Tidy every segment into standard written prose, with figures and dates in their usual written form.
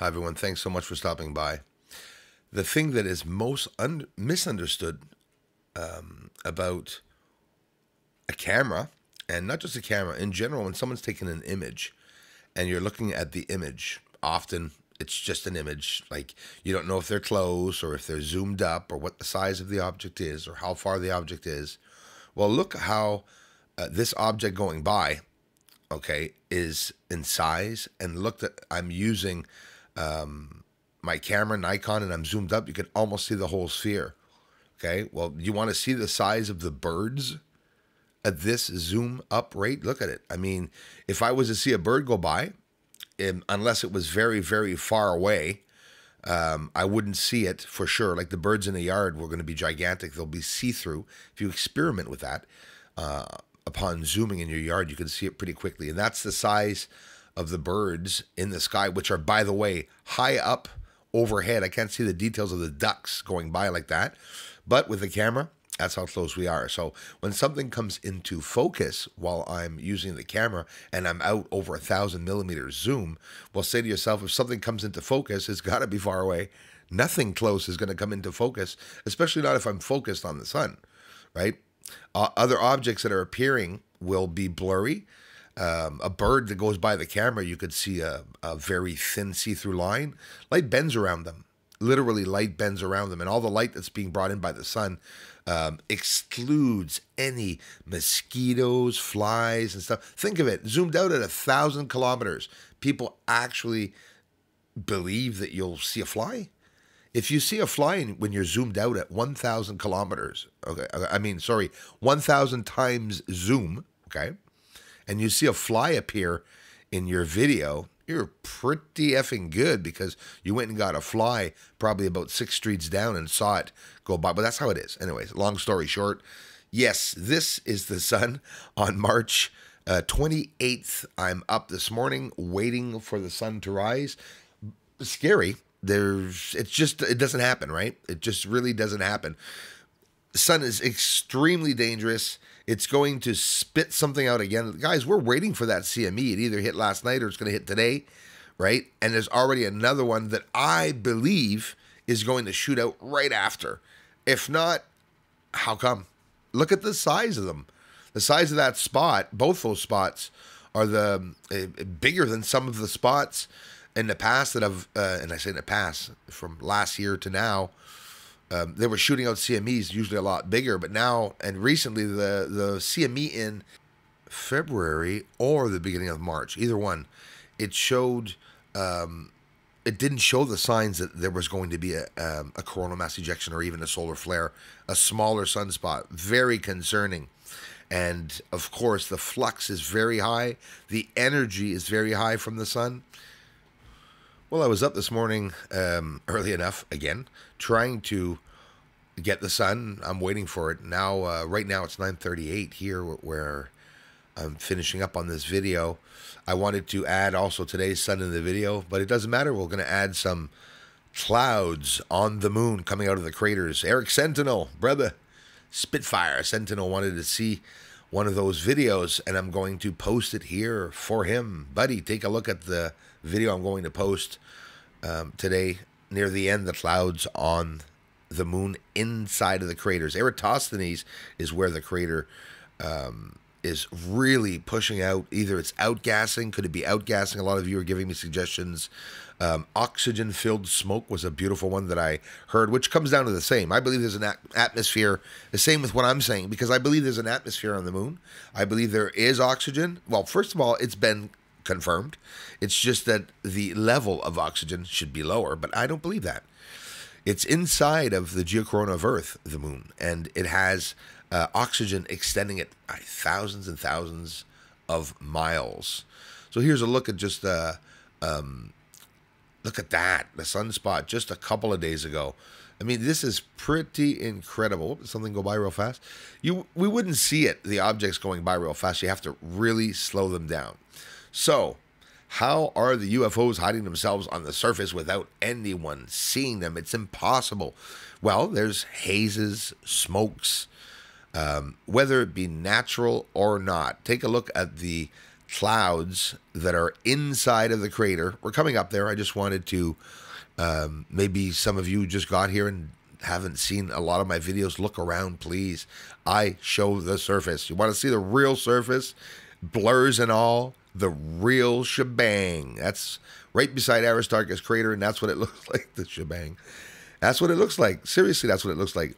Hi, everyone. Thanks so much for stopping by. The thing that is most misunderstood about a camera, and not just a camera, in general, when someone's taking an image and you're looking at the image, often it's just an image. Like, you don't know if they're close or if they're zoomed up or what the size of the object is or how far the object is. Well, look how this object going by, okay, is in size. And look that I'm using my camera, Nikon, and I'm zoomed up. You can almost see the whole sphere. Okay, well, you want to see the size of the birds at this zoom up rate? Look at it. I mean, if I was to see a bird go by, unless it was very, very far away, I wouldn't see it for sure. Like the birds in the yard were going to be gigantic. They'll be see-through. If you experiment with that, upon zooming in your yard, you can see it pretty quickly. And that's the size of the birds in the sky, which are, by the way, high up overhead. I can't see the details of the ducks going by like that. But with the camera, that's how close we are. So when something comes into focus while I'm using the camera and I'm out over 1,000 millimeters zoom, well, say to yourself, if something comes into focus, it's got to be far away. Nothing close is going to come into focus, especially not if I'm focused on the sun, right? Other objects that are appearing will be blurry. A bird that goes by the camera, you could see a very thin see-through line. Light bends around them. Literally, light bends around them, and all the light that's being brought in by the sun excludes any mosquitoes, flies, and stuff. Think of it, zoomed out at 1,000 kilometers. People actually believe that you'll see a fly. If you see a fly when you're zoomed out at 1,000 kilometers, okay, I mean, sorry, 1,000 times zoom, okay, and you see a fly appear in your video, you're pretty effing good because you went and got a fly probably about 6 streets down and saw it go by. But that's how it is. Anyways, long story short, yes, this is the sun on March 28th. I'm up this morning waiting for the sun to rise. Scary. It's just, it doesn't happen, right? It just really doesn't happen. The sun is extremely dangerous. It's going to spit something out again. Guys, we're waiting for that CME. It either hit last night or it's going to hit today, right? And there's already another one that I believe is going to shoot out right after. If not, how come? Look at the size of them. The size of that spot, both those spots, are the bigger than some of the spots in the past that have, and I say in the past, from last year to now, they were shooting out CMEs, usually a lot bigger, but now and recently the CME in February or the beginning of March, either one, it showed, it didn't show the signs that there was going to be a coronal mass ejection or even a solar flare, a smaller sunspot. Very concerning. And of course, the flux is very high. The energy is very high from the sun. Well, I was up this morning early enough, again, trying to get the sun. I'm waiting for it. Now, right now, it's 9:38 here where I'm finishing up on this video. I wanted to add also today's sun in the video, but it doesn't matter. We're going to add some clouds on the moon coming out of the craters. Eric Sentinel, brother, Spitfire Sentinel, wanted to see one of those videos, and I'm going to post it here for him. Buddy, take a look at the video I'm going to post today near the end, the clouds on the moon inside of the craters. Eratosthenes is where the crater is really pushing out. Either it's outgassing. Could it be outgassing? A lot of you are giving me suggestions. Oxygen-filled smoke was a beautiful one that I heard, which comes down to the same. I believe there's an atmosphere, the same with what I'm saying, because I believe there's an atmosphere on the moon. I believe there is oxygen. Well, first of all, it's been confirmed. It's just that the level of oxygen should be lower, but I don't believe that. It's inside of the geocorona of Earth, the moon, and it has oxygen extending it by thousands and thousands of miles. So here's a look at just look at that, the sunspot just a couple of days ago. I mean, this is pretty incredible. Oops, something go by real fast. We wouldn't see it, the objects going by real fast. You have to really slow them down. So how are the UFOs hiding themselves on the surface without anyone seeing them? It's impossible. Well, there's hazes, smokes, whether it be natural or not. Take a look at the clouds that are inside of the crater. We're coming up there. I just wanted to, maybe some of you just got here and haven't seen a lot of my videos. Look around, please. I show the surface. You want to see the real surface, blurs and all, the real shebang. That's right beside Aristarchus crater, and that's what it looks like, the shebang. That's what it looks like. Seriously, that's what it looks like.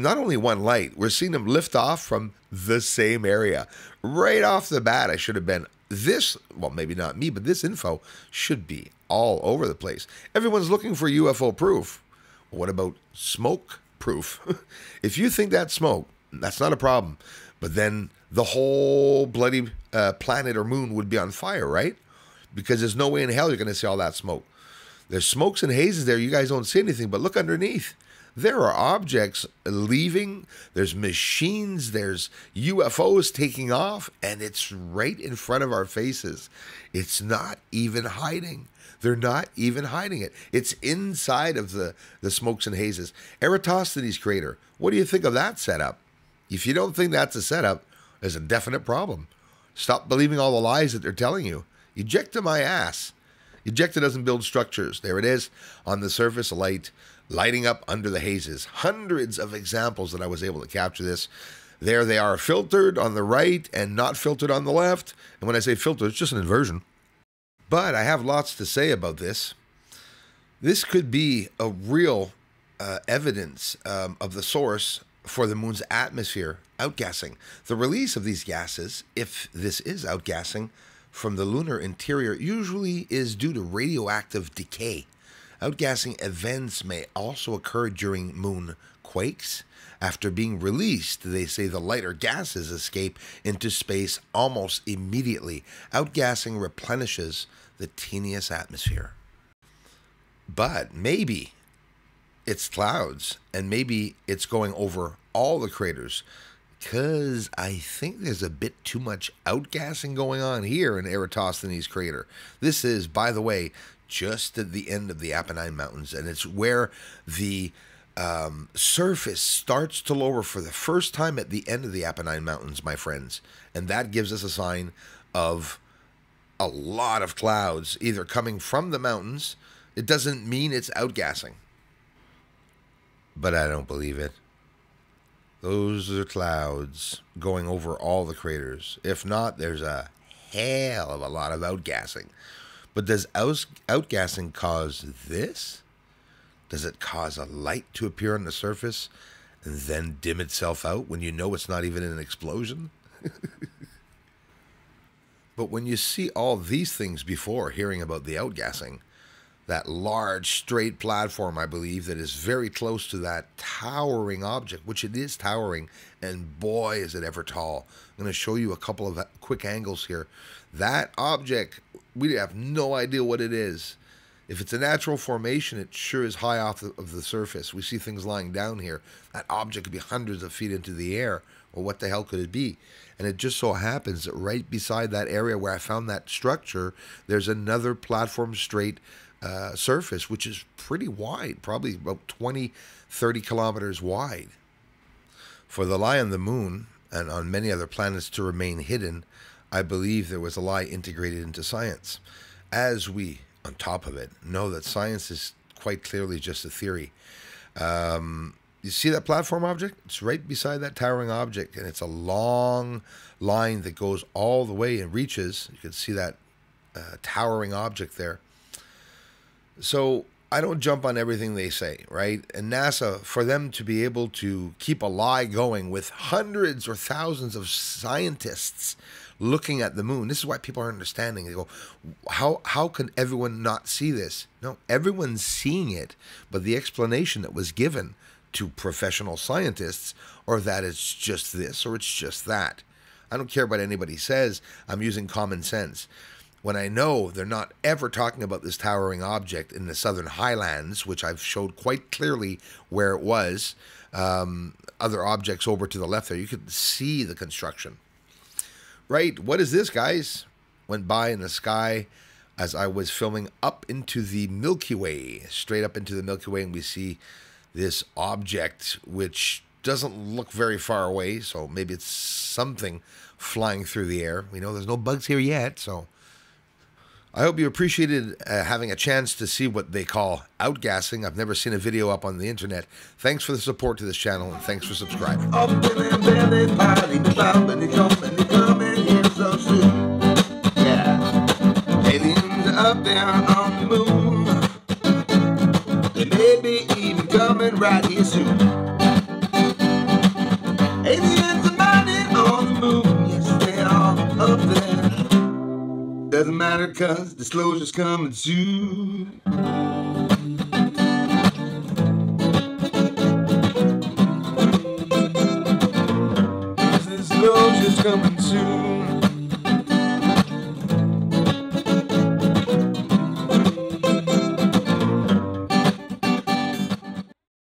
Not only one light, we're seeing them lift off from the same area. Right off the bat, I should have been this, well, maybe not me, but this info should be all over the place. Everyone's looking for UFO proof. What about smoke proof? If you think that's smoke, that's not a problem. But then the whole bloody planet or moon would be on fire, right? Because there's no way in hell you're going to see all that smoke. There's smokes and hazes there. You guys don't see anything, but look underneath. There are objects leaving, there's machines, there's UFOs taking off, and it's right in front of our faces. It's not even hiding. They're not even hiding it. It's inside of the smokes and hazes. Eratosthenes crater, what do you think of that setup? If you don't think that's a setup, there's a definite problem. Stop believing all the lies that they're telling you. Ejecta my ass. Ejecta doesn't build structures. There it is on the surface, light lighting up under the hazes. Hundreds of examples that I was able to capture this. There they are, filtered on the right and not filtered on the left. And when I say filtered, it's just an inversion. But I have lots to say about this. This could be a real evidence of the source for the moon's atmosphere outgassing. The release of these gases, if this is outgassing, from the lunar interior usually is due to radioactive decay. Outgassing events may also occur during moon quakes. After being released, they say the lighter gases escape into space almost immediately. Outgassing replenishes the tenuous atmosphere. But maybe it's clouds, and maybe it's going over all the craters, because I think there's a bit too much outgassing going on here in Eratosthenes crater. This is, by the way, just at the end of the Apennine Mountains, and it's where the surface starts to lower for the first time at the end of the Apennine Mountains, my friends, and that gives us a sign of a lot of clouds either coming from the mountains. It doesn't mean it's outgassing, but I don't believe it. Those are clouds going over all the craters. If not, there's a hell of a lot of outgassing. But does outgassing cause this? Does it cause a light to appear on the surface and then dim itself out when you know it's not even an explosion? But when you see all these things before hearing about the outgassing, that large straight platform, I believe, that is very close to that towering object, which it is towering, and boy, is it ever tall. I'm going to show you a couple of quick angles here. That object, we have no idea what it is. If it's a natural formation, it sure is high off of the surface. We see things lying down here. That object could be hundreds of feet into the air. Well, what the hell could it be? And it just so happens that right beside that area where I found that structure, there's another platform straight surface, which is pretty wide, probably about 20, 30 kilometers wide. For the lie on the moon and on many other planets to remain hidden, I believe there was a lie integrated into science. As we, on top of it, know that science is quite clearly just a theory. You see that platform object? It's right beside that towering object, and it's a long line that goes all the way and reaches. You can see that towering object there. So I don't jump on everything they say, right? And NASA, for them to be able to keep a lie going with hundreds or thousands of scientists looking at the moon. This is why people aren't understanding. They go, how can everyone not see this? No, everyone's seeing it, but the explanation that was given to professional scientists are that it's just this or it's just that. I don't care what anybody says. I'm using common sense. When I know they're not ever talking about this towering object in the southern highlands, which I've showed quite clearly where it was, other objects over to the left there, you could see the construction. Right, what is this, guys? Went by in the sky as I was filming up into the Milky Way, straight up into the Milky Way, and we see this object, which doesn't look very far away, so maybe it's something flying through the air. We know there's no bugs here yet, so I hope you appreciated having a chance to see what they call outgassing. I've never seen a video up on the internet. Thanks for the support to this channel, and thanks for subscribing. Yeah. Aliens up there on the moon, they may be even coming right here soon. Aliens are mining on the moon, yes, they're all up there. Doesn't matter, cause disclosure's coming soon. Disclosure's coming soon.